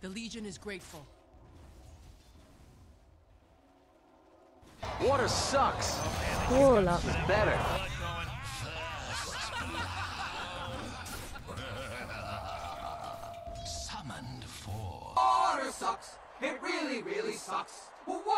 The Legion is grateful. Water sucks. Warlock is better. Summoned for. Water sucks. It really, really sucks. Well, what?